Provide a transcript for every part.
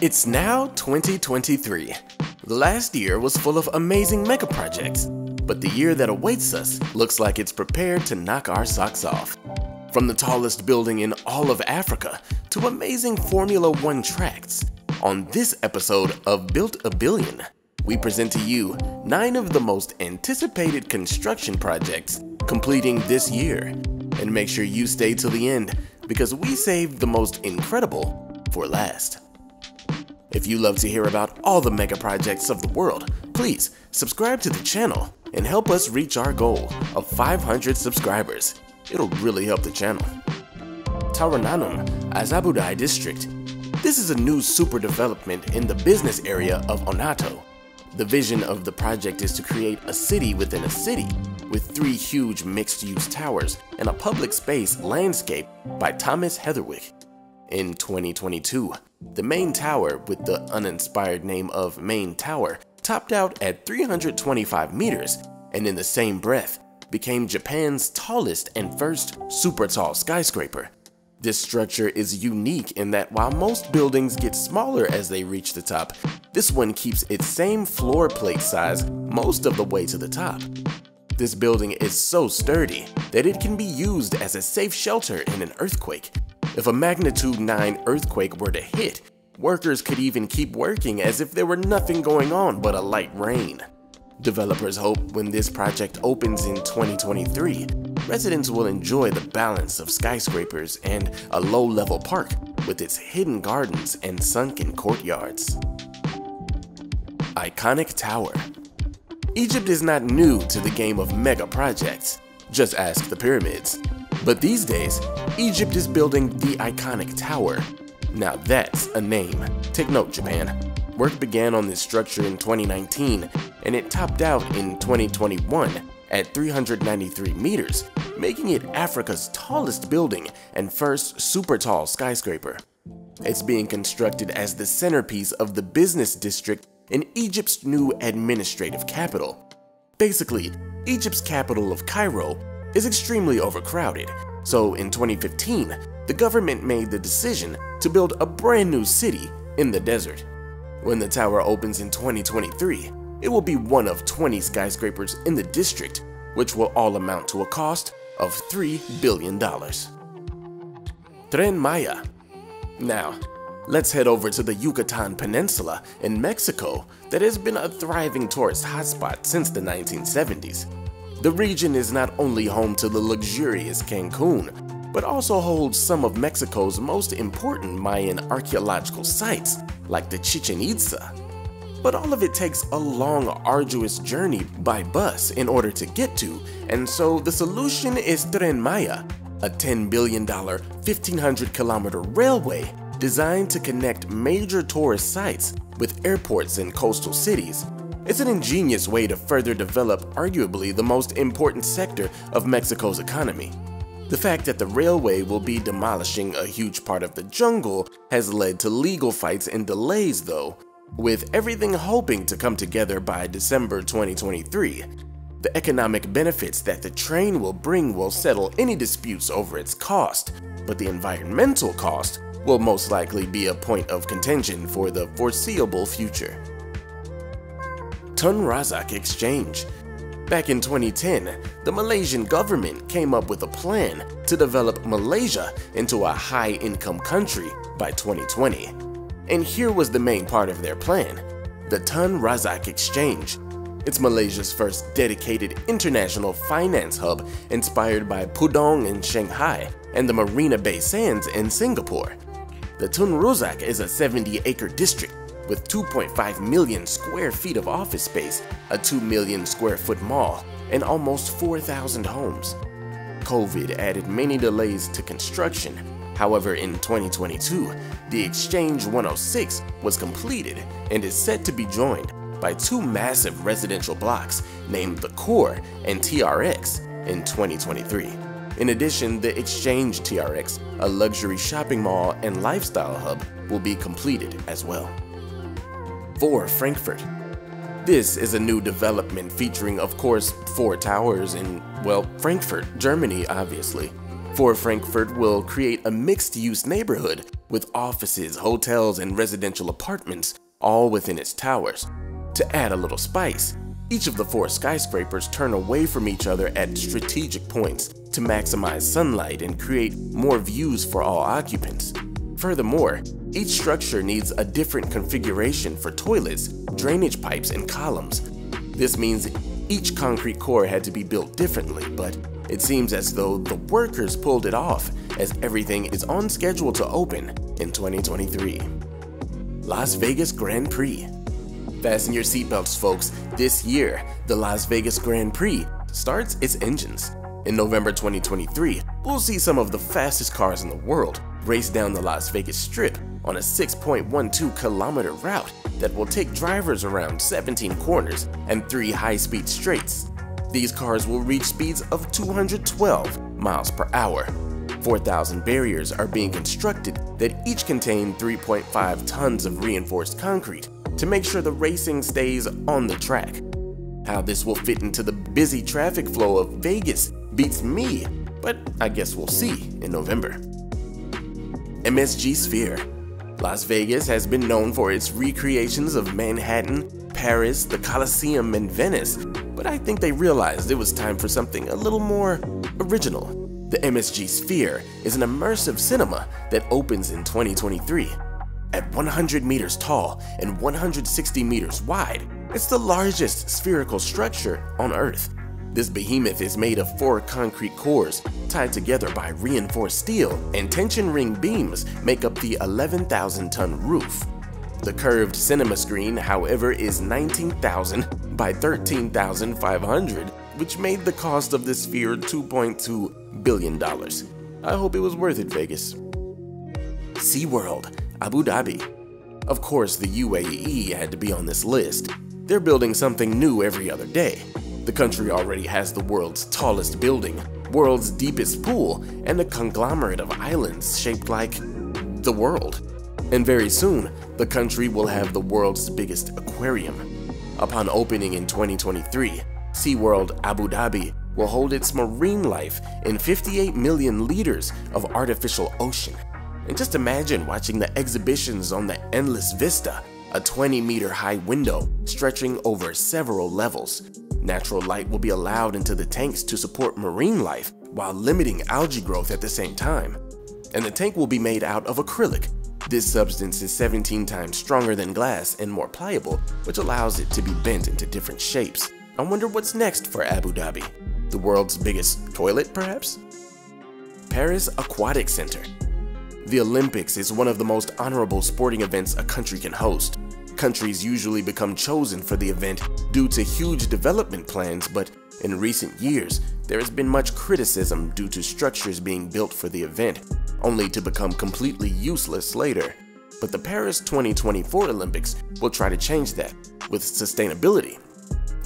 It's now 2023. The last year was full of amazing mega projects, but the year that awaits us looks like it's prepared to knock our socks off. From the tallest building in all of Africa to amazing Formula One tracks, on this episode of Built A Billion, we present to you 9 of the most anticipated construction projects completing this year. And make sure you stay till the end because we saved the most incredible for last. If you love to hear about all the mega projects of the world, please subscribe to the channel and help us reach our goal of 500 subscribers. It'll really help the channel. Toranomon, Azabudai District. This is a new super development in the business area of Onato. The vision of the project is to create a city within a city with 3 huge mixed-use towers and a public space landscape by Thomas Heatherwick. In 2022, the Main Tower, with the uninspired name of Main Tower, topped out at 325 meters and in the same breath became Japan's tallest and first super-tall skyscraper. This structure is unique in that while most buildings get smaller as they reach the top, this one keeps its same floor plate size most of the way to the top. This building is so sturdy that it can be used as a safe shelter in an earthquake. If a magnitude 9 earthquake were to hit, workers could even keep working as if there were nothing going on but a light rain. Developers hope when this project opens in 2023, residents will enjoy the balance of skyscrapers and a low-level park with its hidden gardens and sunken courtyards. Iconic Tower. Egypt is not new to the game of mega projects. Just ask the pyramids. But these days, Egypt is building the Iconic Tower. Now that's a name. Take note, Japan. Work began on this structure in 2019, and it topped out in 2021 at 393 meters, making it Africa's tallest building and first super-tall skyscraper. It's being constructed as the centerpiece of the business district in Egypt's new administrative capital. Basically, Egypt's capital of Cairo is extremely overcrowded, so in 2015, the government made the decision to build a brand new city in the desert. When the tower opens in 2023, it will be one of 20 skyscrapers in the district, which will all amount to a cost of $3 billion. Tren Maya. Now, let's head over to the Yucatan Peninsula in Mexico that has been a thriving tourist hotspot since the 1970s. The region is not only home to the luxurious Cancun, but also holds some of Mexico's most important Mayan archaeological sites, like the Chichen Itza. But all of it takes a long, arduous journey by bus in order to get to, and so the solution is Tren Maya, a $10 billion, 1,500-kilometer railway designed to connect major tourist sites with airports and coastal cities. It's an ingenious way to further develop arguably the most important sector of Mexico's economy. The fact that the railway will be demolishing a huge part of the jungle has led to legal fights and delays though, with everything hoping to come together by December 2023. The economic benefits that the train will bring will settle any disputes over its cost, but the environmental cost will most likely be a point of contention for the foreseeable future. Tun Razak Exchange. Back in 2010, the Malaysian government came up with a plan to develop Malaysia into a high-income country by 2020. And here was the main part of their plan, the Tun Razak Exchange. It's Malaysia's first dedicated international finance hub inspired by Pudong in Shanghai and the Marina Bay Sands in Singapore. The Tun Razak is a 70-acre district with 2.5 million square feet of office space, a 2 million square foot mall, and almost 4,000 homes. COVID added many delays to construction. However, in 2022, the Exchange 106 was completed and is set to be joined by 2 massive residential blocks named The Core and TRX in 2023. In addition, the Exchange TRX, a luxury shopping mall and lifestyle hub, will be completed as well. 4 Frankfurt. This is a new development featuring, of course, 4 towers in, well, Frankfurt, Germany, obviously. 4 Frankfurt will create a mixed-use neighborhood with offices, hotels, and residential apartments all within its towers. To add a little spice, each of the four skyscrapers turn away from each other at strategic points to maximize sunlight and create more views for all occupants. Furthermore, each structure needs a different configuration for toilets, drainage pipes, and columns. This means each concrete core had to be built differently, but it seems as though the workers pulled it off, as everything is on schedule to open in 2023. Las Vegas Grand Prix. Fasten your seatbelts, folks. This year, the Las Vegas Grand Prix starts its engines. In November 2023, we'll see some of the fastest cars in the world race down the Las Vegas Strip on a 6.12-kilometer route that will take drivers around 17 corners and 3 high-speed straights. These cars will reach speeds of 212 miles per hour. 4,000 barriers are being constructed that each contain 3.5 tons of reinforced concrete to make sure the racing stays on the track. How this will fit into the busy traffic flow of Vegas beats me, but I guess we'll see in November. MSG Sphere. Las Vegas has been known for its recreations of Manhattan, Paris, the Colosseum, and Venice, but I think they realized it was time for something a little more original. The MSG Sphere is an immersive cinema that opens in 2023. At 100 meters tall and 160 meters wide, it's the largest spherical structure on Earth. This behemoth is made of 4 concrete cores tied together by reinforced steel, and tension ring beams make up the 11,000-ton roof. The curved cinema screen, however, is 19,000 by 13,500, which made the cost of this sphere $2.2 billion. I hope it was worth it, Vegas. SeaWorld Abu Dhabi. Of course, the UAE had to be on this list. They're building something new every other day. The country already has the world's tallest building, world's deepest pool, and a conglomerate of islands shaped like the world. And very soon, the country will have the world's biggest aquarium. Upon opening in 2023, SeaWorld Abu Dhabi will hold its marine life in 58 million liters of artificial ocean. And just imagine watching the exhibitions on the Endless Vista, a 20-meter-high window stretching over several levels. Natural light will be allowed into the tanks to support marine life while limiting algae growth at the same time. And the tank will be made out of acrylic. This substance is 17 times stronger than glass and more pliable, which allows it to be bent into different shapes. I wonder what's next for Abu Dhabi? The world's biggest toilet, perhaps? Paris Aquatic Center. The Olympics is one of the most honorable sporting events a country can host. Countries usually become chosen for the event due to huge development plans, but in recent years, there has been much criticism due to structures being built for the event, only to become completely useless later. But the Paris 2024 Olympics will try to change that with sustainability.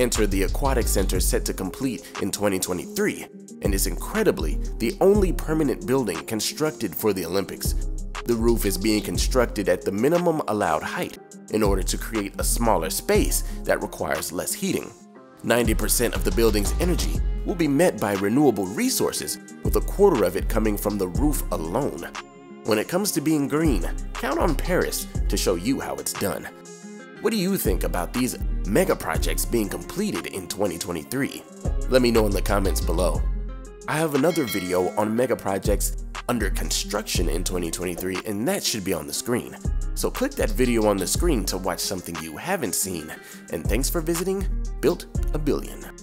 Enter the Aquatic Center, set to complete in 2023, and is incredibly the only permanent building constructed for the Olympics. The roof is being constructed at the minimum allowed height in order to create a smaller space that requires less heating. 90% of the building's energy will be met by renewable resources, with a quarter of it coming from the roof alone. When it comes to being green, count on Paris to show you how it's done. What do you think about these mega projects being completed in 2023? Let me know in the comments below. I have another video on mega projects under construction in 2023, and that should be on the screen. So click that video on the screen to watch something you haven't seen. And thanks for visiting Built A Billion.